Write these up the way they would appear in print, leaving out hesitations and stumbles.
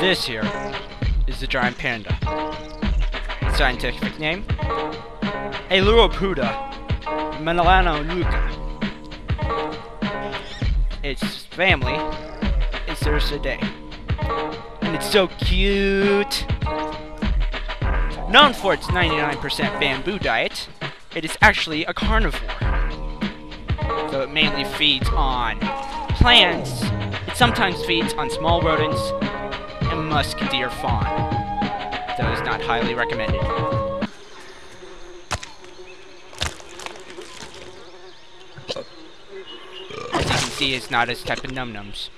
This here is the giant panda. Its scientific name? Ailuropoda melanoleuca. Its family is Ursidae. And it's so cute! Known for its 99% bamboo diet, it is actually a carnivore. Though it mainly feeds on plants, it sometimes feeds on small rodents, and musk deer fawn. That is not highly recommended. As you can see, it's not as type of num-nums.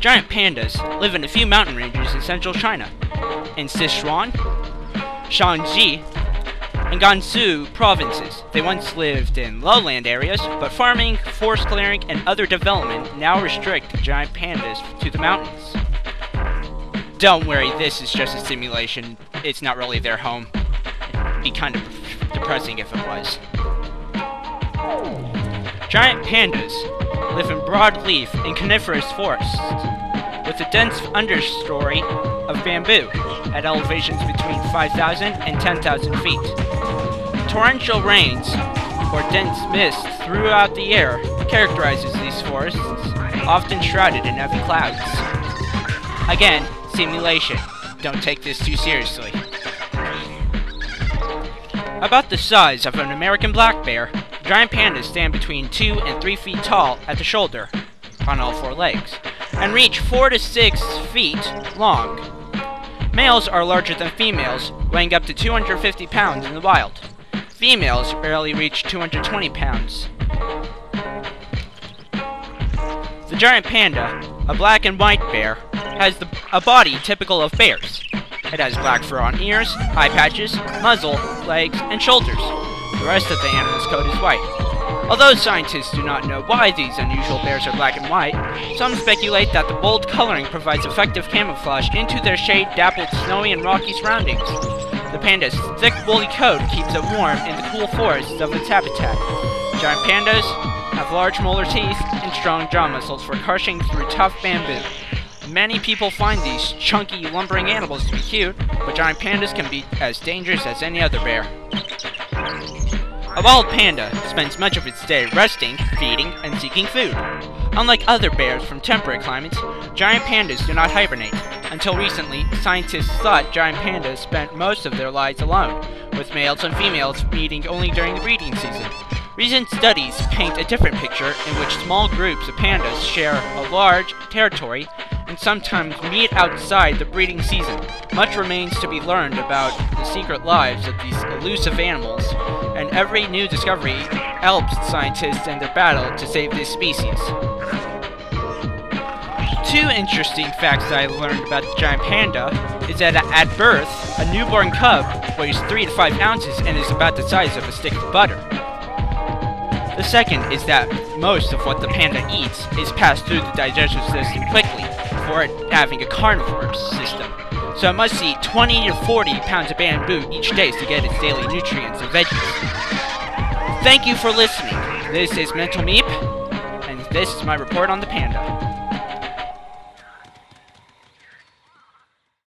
Giant pandas live in a few mountain ranges in central China, in Sichuan, Shaanxi, and Gansu provinces. They once lived in lowland areas, but farming, forest clearing, and other development now restrict giant pandas to the mountains. Don't worry, this is just a simulation. It's not really their home. It'd be kind of depressing if it was. Giant pandas live in broadleaf and coniferous forests, with a dense understory of bamboo at elevations between 5,000 and 10,000 feet. Torrential rains or dense mist throughout the air characterizes these forests, often shrouded in heavy clouds. Again, simulation. Don't take this too seriously. About the size of an American black bear, giant pandas stand between 2 and 3 feet tall at the shoulder, on all four legs, and reach 4 to 6 feet long. Males are larger than females, weighing up to 250 pounds in the wild. Females barely reach 220 pounds. The giant panda, a black and white bear, has a body typical of bears. It has black fur on ears, eye patches, muzzle, legs, and shoulders. The rest of the animal's coat is white. Although scientists do not know why these unusual bears are black and white, some speculate that the bold coloring provides effective camouflage into their shade dappled snowy and rocky surroundings. The panda's thick woolly coat keeps it warm in the cool forests of its habitat. Giant pandas have large molar teeth and strong jaw muscles for crushing through tough bamboo. Many people find these chunky, lumbering animals to be cute, but giant pandas can be as dangerous as any other bear. A wild panda spends much of its day resting, feeding, and seeking food. Unlike other bears from temperate climates, giant pandas do not hibernate. Until recently, scientists thought giant pandas spent most of their lives alone, with males and females mating only during the breeding season. Recent studies paint a different picture in which small groups of pandas share a large territory and sometimes meet outside the breeding season. Much remains to be learned about the secret lives of these elusive animals, and every new discovery helps scientists in their battle to save this species. Two interesting facts I learned about the giant panda is that at birth, a newborn cub weighs 3 to 5 ounces and is about the size of a stick of butter. The second is that most of what the panda eats is passed through the digestive system quickly, for it having a carnivore system. So it must eat 20 to 40 pounds of bamboo each day to get its daily nutrients and veggies. Thank you for listening. This is MentalMeep, and this is my report on the panda.